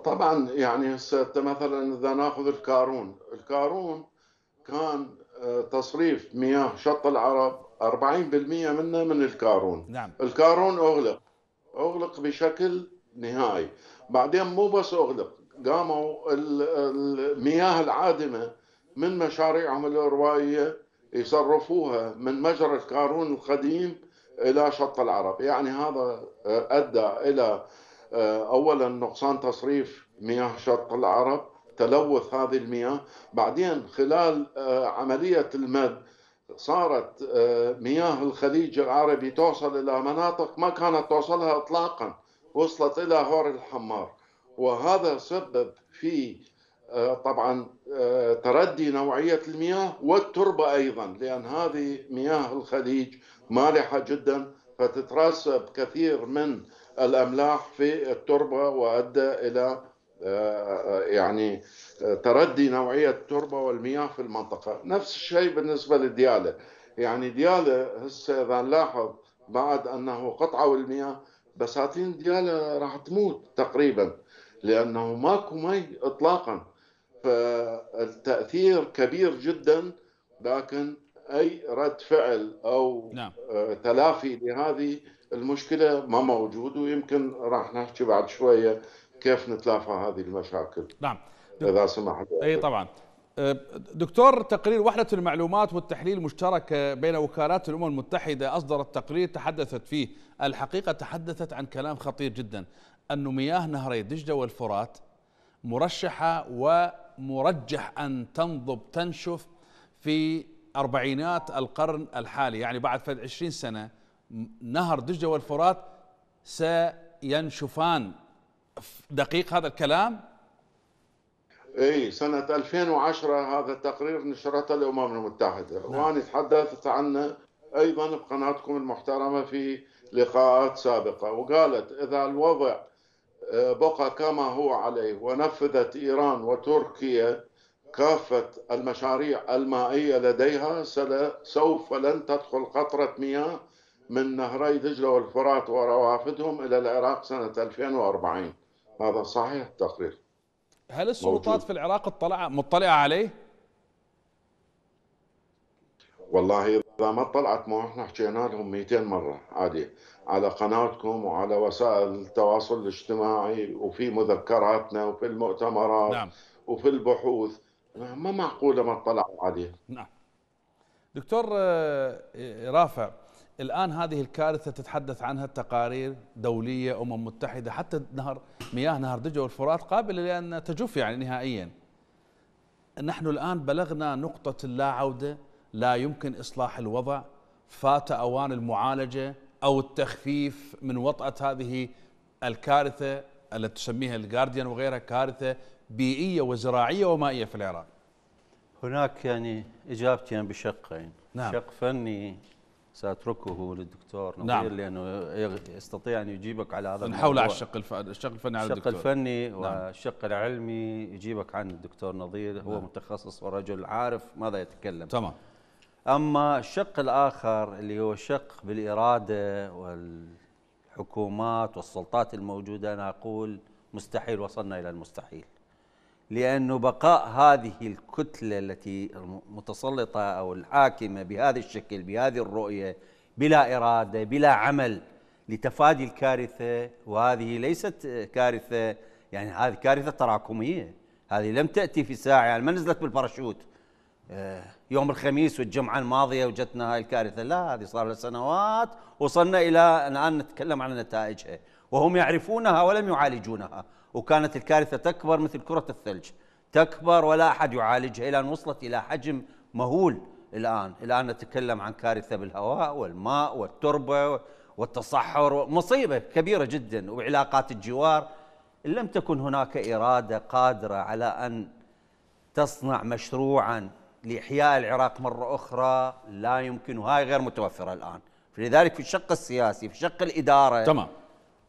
طبعا يعني مثلا إذا ناخذ الكارون كان تصريف مياه شط العرب 40% منه من الكارون. نعم. الكارون أغلق بشكل نهائي. بعدين مو بس أغلق، قاموا المياه العادمة من مشاريعهم الإروائية يصرفوها من مجرى الكارون القديم إلى شط العرب. يعني هذا أدى إلى أولا نقصان تصريف مياه شط العرب، تلوث هذه المياه. بعدين خلال عملية المد صارت مياه الخليج العربي توصل إلى مناطق ما كانت توصلها إطلاقا، وصلت إلى هور الحمار، وهذا سبب في طبعا تردي نوعية المياه والتربة أيضا، لأن هذه مياه الخليج مالحة جدا، فتترسب كثير من الأملاح في التربة وأدى إلى يعني تردي نوعية التربة والمياه في المنطقة. نفس الشيء بالنسبة لديالة، يعني ديالة هسه إذا نلاحظ بعد أنه قطعوا المياه بساتين ديالة راح تموت تقريبا، لأنه ماكو مي إطلاقا، فالتأثير كبير جدا. لكن أي رد فعل أو تلافي لهذه المشكلة ما موجود، ويمكن راح نحكي بعد شوية كيف نتلافى هذه المشاكل. نعم إذا سمحت. أي طبعا دكتور. تقرير وحدة المعلومات والتحليل المشتركة بين وكالات الأمم المتحدة أصدرت تقرير تحدثت فيه الحقيقة، تحدثت عن كلام خطير جدا، أن مياه نهري دجلة والفرات مرشحة ومرجح أن تنضب تنشف في أربعينات القرن الحالي، يعني بعد 20 سنة نهر دجلة والفرات سينشفان. دقيق هذا الكلام؟ اي سنة 2010 هذا التقرير نشرته الأمم المتحدة. نعم. وأنا تحدثت عنه أيضا بقناتكم المحترمة في لقاءات سابقة، وقالت إذا الوضع بقى كما هو عليه ونفذت إيران وتركيا كافة المشاريع المائية لديها، سوف لن تدخل قطرة مياه من نهري دجلة والفرات وروافدهم إلى العراق سنة 2040. هذا صحيح التقرير. هل السلطات موجود في العراق مطلعة عليه؟ والله إذا ما طلعت، ما احنا حكينا لهم 200 مرة عادي على قناتكم وعلى وسائل التواصل الاجتماعي وفي مذكراتنا وفي المؤتمرات. نعم. وفي البحوث. ما معقولة ما اطلعوا عليه. نعم دكتور رافع، الآن هذه الكارثة تتحدث عنها التقارير دولية، أمم متحدة، حتى مياه نهر دجلة والفرات قابلة لأن تجف يعني نهائيا. نحن الآن بلغنا نقطة اللا عودة، لا يمكن إصلاح الوضع، فات أوان المعالجة أو التخفيف من وطأة هذه الكارثة التي تسميها الجارديان وغيرها كارثة بيئية وزراعية ومائية في العراق. هناك يعني إجابتين بشقين. نعم. شق فني سأتركه للدكتور نظير. نعم. لأنه يستطيع أن يجيبك على هذا الموضوع. نحول على الشق الفني على الدكتور. الشق الفني. نعم. والشق العلمي يجيبك عن الدكتور نظير. هو متخصص ورجل عارف ماذا يتكلم. تمام. أما الشق الآخر اللي هو شق بالإرادة والحكومات والسلطات الموجودة، أنا أقول مستحيل، وصلنا إلى المستحيل، لأنه بقاء هذه الكتلة التي المتسلطة أو الحاكمة بهذا الشكل بهذه الرؤية بلا إرادة بلا عمل لتفادي الكارثة. وهذه ليست كارثة، يعني هذه كارثة تراكمية، هذه لم تأتي في ساعة، يعني ما نزلت بالباراشوت يوم الخميس والجمعة الماضية وجتنا هاي الكارثة، لا، هذه صار لها سنوات، وصلنا إلى الآن نتكلم عن نتائجها وهم يعرفونها ولم يعالجونها، وكانت الكارثة تكبر مثل كرة الثلج، تكبر ولا أحد يعالجها إلى أن وصلت إلى حجم مهول. الآن نتكلم عن كارثة بالهواء والماء والتربة والتصحر، مصيبة كبيرة جدا، وعلاقات الجوار. لم تكن هناك إرادة قادرة على أن تصنع مشروعا لإحياء العراق مرة أخرى، لا يمكن، وهي غير متوفرة الآن. فلذلك في الشق السياسي، في شق الإدارة، تمام،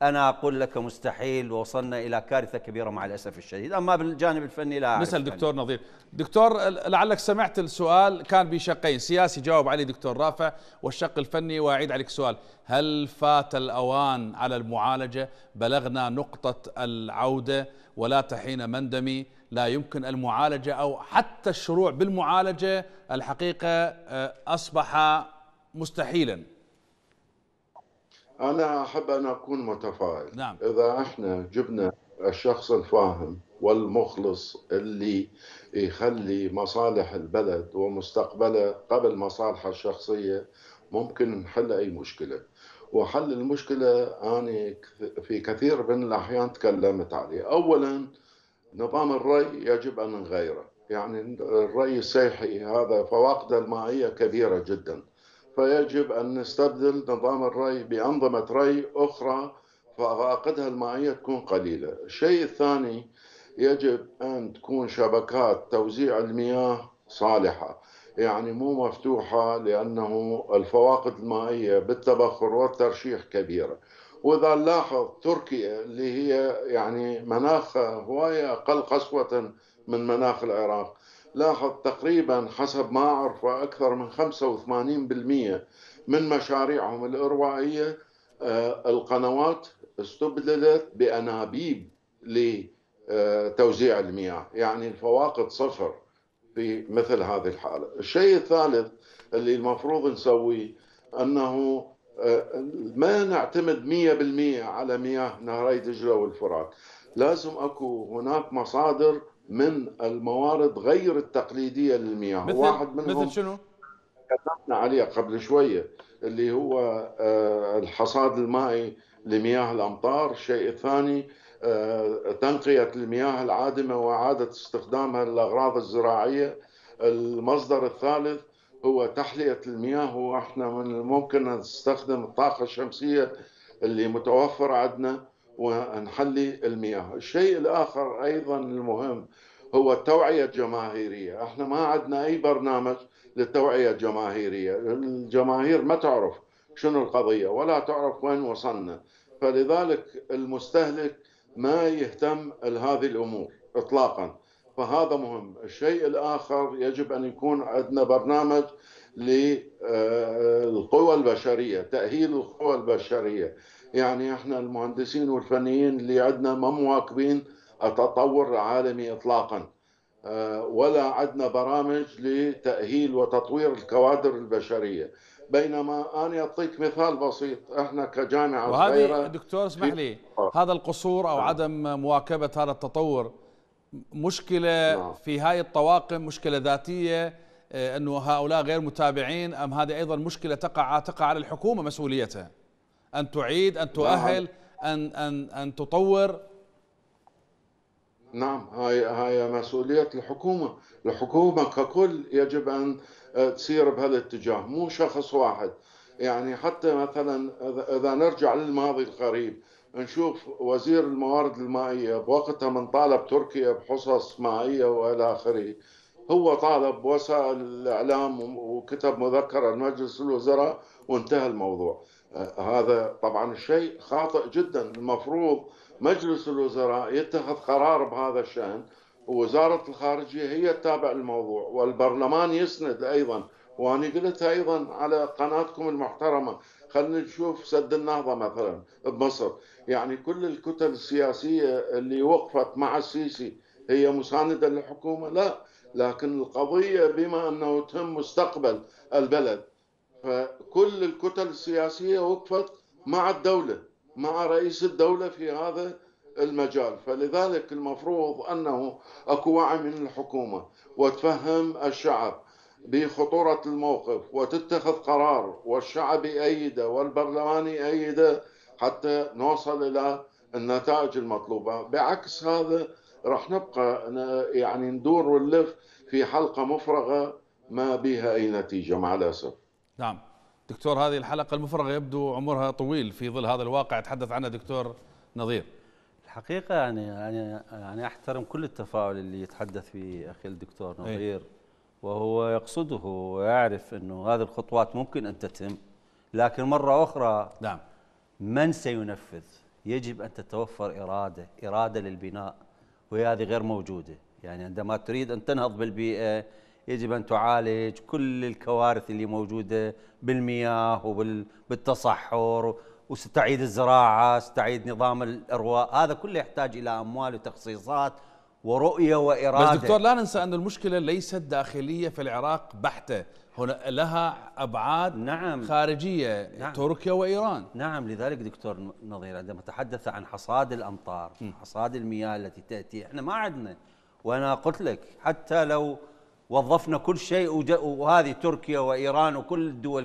أنا أقول لك مستحيل، وصلنا إلى كارثة كبيرة مع الأسف الشديد. أما بالجانب الفني لا أعرف. نسأل دكتور نظير. دكتور لعلك سمعت السؤال كان بشقين، سياسي جاوب عليه دكتور رافع، والشق الفني وأعيد عليك سؤال، هل فات الأوان على المعالجة؟ بلغنا نقطة العودة ولا تحين مندمي، لا يمكن المعالجة أو حتى الشروع بالمعالجة، الحقيقة أصبح مستحيلا. أنا أحب أن أكون متفائل. نعم. إذا إحنا جبنا الشخص الفاهم والمخلص اللي يخلي مصالح البلد ومستقبله قبل مصالحه الشخصية، ممكن نحل أي مشكلة. وحل المشكلة أنا في كثير من الأحيان تكلمت عليه. أولا نظام الري يجب أن نغيره، يعني الري السيحي هذا فواقده المائية كبيرة جدا، فيجب أن نستبدل نظام الري بأنظمة ري أخرى فعواقدها المائية تكون قليلة. الشيء الثاني يجب أن تكون شبكات توزيع المياه صالحة، يعني مو مفتوحة، لأنه الفواقد المائية بالتبخر والترشيح كبيرة. واذا نلاحظ تركيا اللي هي يعني مناخها هوايه اقل قسوه من مناخ العراق، لاحظ تقريبا حسب ما اعرف اكثر من 85% من مشاريعهم الاروائيه القنوات استبدلت بانابيب لتوزيع المياه، يعني الفواقد صفر في مثل هذه الحاله. الشيء الثالث اللي المفروض نسويه انه ما نعتمد 100% على مياه نهري دجله والفرات، لازم اكو هناك مصادر من الموارد غير التقليديه للمياه، واحد منهم مثل شنو؟ تكلمنا عليه قبل شويه اللي هو الحصاد المائي لمياه الامطار، الشيء الثاني تنقية المياه العادمة وإعادة استخدامها للأغراض الزراعية، المصدر الثالث هو تحلية المياه، وإحنا من الممكن أن نستخدم الطاقة الشمسية اللي متوفرة عندنا ونحلي المياه. الشيء الآخر أيضا المهم هو التوعية الجماهيرية، إحنا ما عندنا أي برنامج للتوعية الجماهيرية، الجماهير ما تعرف شنو القضية ولا تعرف وين وصلنا، فلذلك المستهلك ما يهتم لهذه الأمور إطلاقا، فهذا مهم. الشيء الآخر يجب أن يكون عندنا برنامج للقوى البشرية، تأهيل القوى البشرية، يعني إحنا المهندسين والفنيين اللي عندنا ما مواكبين التطور العالمي إطلاقا، ولا عندنا برامج لتأهيل وتطوير الكوادر البشرية، بينما أنا أعطيك مثال بسيط، إحنا كجامعة صغيرة. دكتور اسمح لي، هذا القصور أو عدم مواكبة هذا التطور مشكلة في هاي الطواقم، مشكلة ذاتية أنه هؤلاء غير متابعين، أم هذه أيضا مشكلة تقع على الحكومة مسؤوليتها أن تعيد أن تؤهل أن أن أن تطور؟ نعم، هاي مسؤولية الحكومة، الحكومة ككل يجب أن تسير بهذا الاتجاه، مو شخص واحد. يعني حتى مثلا إذا نرجع للماضي القريب نشوف وزير الموارد المائية بوقتها من طالب تركيا بحصص مائية وإلى آخره، هو طالب وسائل الإعلام وكتب مذكرة لمجلس الوزراء وانتهى الموضوع. هذا طبعا الشيء خاطئ جدا، المفروض مجلس الوزراء يتخذ قرار بهذا الشأن، ووزارة الخارجية هي تتابع الموضوع والبرلمان يسند أيضا، وأنا قلتها أيضا على قناتكم المحترمة، خلينا نشوف سد النهضة مثلا بمصر، يعني كل الكتل السياسية اللي وقفت مع السيسي هي مساندة للحكومة؟ لا، لكن القضية بما أنه تهم مستقبل البلد فكل الكتل السياسية وقفت مع الدولة مع رئيس الدولة في هذا المجال، فلذلك المفروض أنه أكو وعي من الحكومة وتفهم الشعب بخطورة الموقف وتتخذ قرار والشعب يأيده والبرلمان يأيده حتى نوصل إلى النتائج المطلوبة. بعكس هذا راح نبقى يعني ندور ونلف في حلقة مفرغة ما بها أي نتيجة مع الأسف. نعم دكتور، هذه الحلقة المفرغة يبدو عمرها طويل في ظل هذا الواقع تحدث عنه دكتور نظير. الحقيقة يعني أحترم كل التفاؤل اللي يتحدث فيه أخي الدكتور نظير، وهو يقصده ويعرف أنه هذه الخطوات ممكن أن تتم، لكن مرة أخرى نعم من سينفذ؟ يجب أن تتوفر إرادة للبناء، وهذه غير موجودة. يعني عندما تريد أن تنهض بالبيئة يجب أن تعالج كل الكوارث اللي موجودة بالمياه وبالتصحر، وستعيد الزراعة، ستعيد نظام الإرواء، هذا كله يحتاج إلى أموال وتخصيصات ورؤية وإرادة. بس دكتور لا ننسى أن المشكلة ليست داخلية في العراق بحتة، هنا لها أبعاد نعم خارجية نعم تركيا وإيران. نعم، لذلك دكتور نظير عندما تحدث عن حصاد الأمطار حصاد المياه التي تأتي، إحنا ما عندنا، وأنا قلت لك حتى لو وظفنا كل شيء، وهذه تركيا وإيران وكل الدول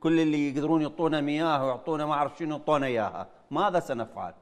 كل اللي يقدرون يعطونا مياه ويعطونا ما اعرف شنو يعطونا اياها، ماذا سنفعل؟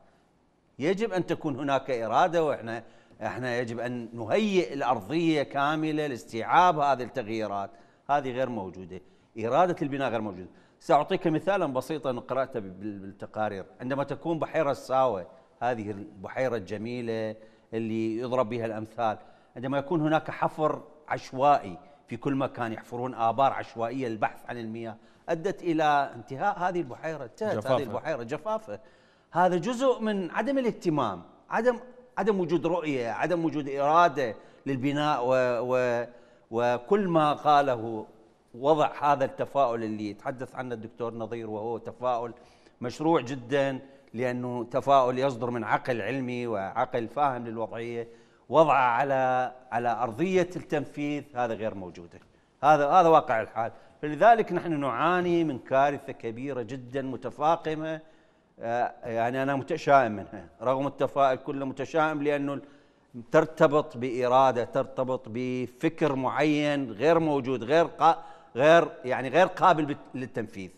يجب ان تكون هناك اراده، واحنا يجب ان نهيئ الارضيه كامله لاستيعاب هذه التغييرات، هذه غير موجوده، اراده البناء غير موجوده. ساعطيك مثالا بسيطا قراته بالتقارير، عندما تكون بحيره الساوه، هذه البحيره الجميله اللي يضرب بها الامثال، عندما يكون هناك حفر عشوائي في كل مكان يحفرون آبار عشوائية للبحث عن المياه، أدت إلى انتهاء هذه البحيرة، انتهت هذه البحيرة جفافة. هذا جزء من عدم الاهتمام، عدم وجود رؤية، عدم وجود إرادة للبناء وكل ما قاله وضع هذا التفاؤل اللي يتحدث عنه الدكتور نظير، وهو تفاؤل مشروع جدا، لأنه تفاؤل يصدر من عقل علمي وعقل فاهم للوضعية، وضعه على أرضية التنفيذ هذا غير موجودة. هذا واقع الحال، فلذلك نحن نعاني من كارثة كبيرة جدا متفاقمة. يعني أنا متشائم منها رغم التفاؤل كله، متشائم لأنه ترتبط بإرادة، ترتبط بفكر معين غير موجود، غير قابل للتنفيذ.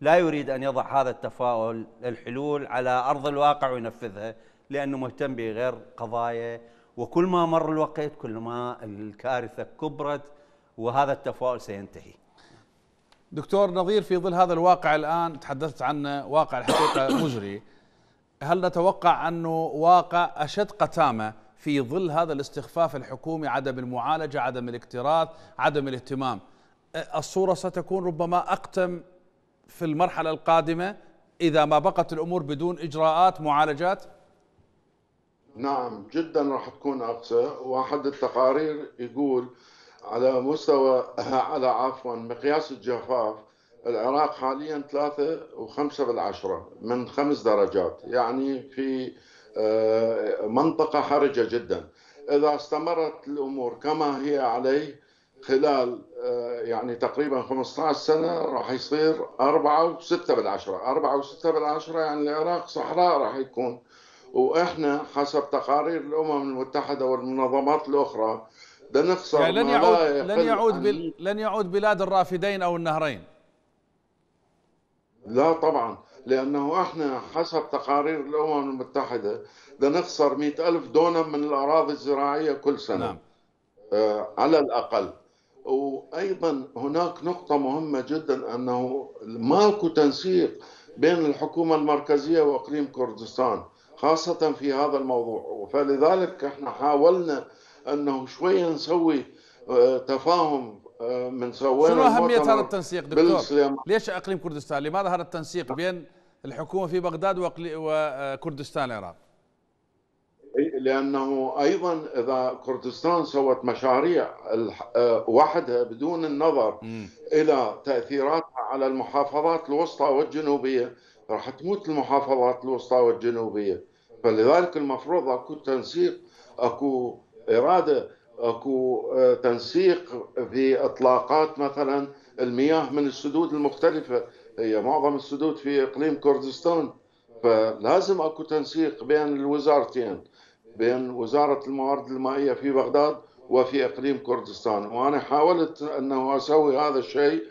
لا يريد أن يضع هذا التفاؤل الحلول على أرض الواقع وينفذها، لأنه مهتم بغير قضايا. وكل ما مر الوقت كل ما الكارثة كبرت، وهذا التفاؤل سينتهي. دكتور نظير، في ظل هذا الواقع الآن تحدثت عنه، واقع الحقيقة مجري، هل نتوقع أنه واقع أشد قتامة في ظل هذا الاستخفاف الحكومي، عدم المعالجة، عدم الاكتراث، عدم الاهتمام؟ الصورة ستكون ربما أقتم في المرحلة القادمة إذا ما بقت الأمور بدون إجراءات معالجات؟ نعم جدا راح تكون أقسى. واحد التقارير يقول على مستوى مقياس الجفاف العراق حاليا 3.5 من 5 درجات، يعني في منطقة حرجة جدا. إذا استمرت الأمور كما هي عليه خلال يعني تقريبا 15 سنة راح يصير 4.6، يعني العراق صحراء راح يكون. وإحنا حسب تقارير الأمم المتحدة والمنظمات الأخرى بدنا نخسر يعني لن يعود بلاد الرافدين أو النهرين. لا طبعا، لأنه إحنا حسب تقارير الأمم المتحدة بدنا نخسر 100,000 دونم من الأراضي الزراعية كل سنة. نعم. على الأقل. وأيضا هناك نقطة مهمة جدا، أنه ماكو تنسيق بين الحكومة المركزية وإقليم كردستان خاصة في هذا الموضوع. فلذلك احنا حاولنا انه شوية نسوي تفاهم من سوينا. شنو أهمية هذا التنسيق دكتور؟ ليش اقليم كردستان؟ لماذا هذا التنسيق بين الحكومة في بغداد وكردستان العراق؟ لانه ايضا اذا كردستان سوت مشاريع وحدها بدون النظر الى تاثيراتها على المحافظات الوسطى والجنوبية، راح تموت المحافظات الوسطى والجنوبية. فلذلك المفروض اكو تنسيق، اكو إرادة، اكو تنسيق في اطلاقات مثلا المياه من السدود المختلفة. هي معظم السدود في اقليم كردستان، فلازم اكو تنسيق بين الوزارتين، بين وزارة الموارد المائية في بغداد وفي اقليم كردستان. وانا حاولت انه اسوي هذا الشيء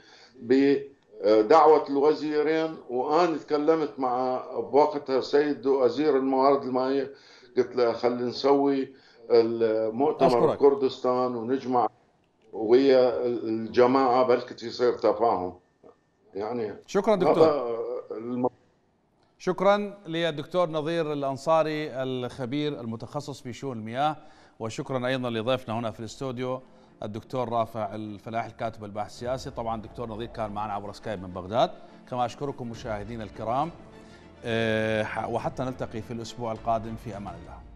بدعوة الوزيرين، وأنا تكلمت مع بوقتها السيد وزير الموارد المائية، قلت له خلينا نسوي المؤتمر كردستان ونجمع ويا الجماعة، بلكي يصير تفاهم. يعني شكرا دكتور. شكرا للدكتور نظير الأنصاري الخبير المتخصص في شؤون المياه، وشكرا أيضا لضيفنا هنا في الاستوديو الدكتور رافع الفلاحي الكاتب الباحث السياسي. طبعا دكتور نظير كان معنا عبر سكايب من بغداد. كما أشكركم مشاهدينا الكرام، وحتى نلتقي في الأسبوع القادم في أمان الله.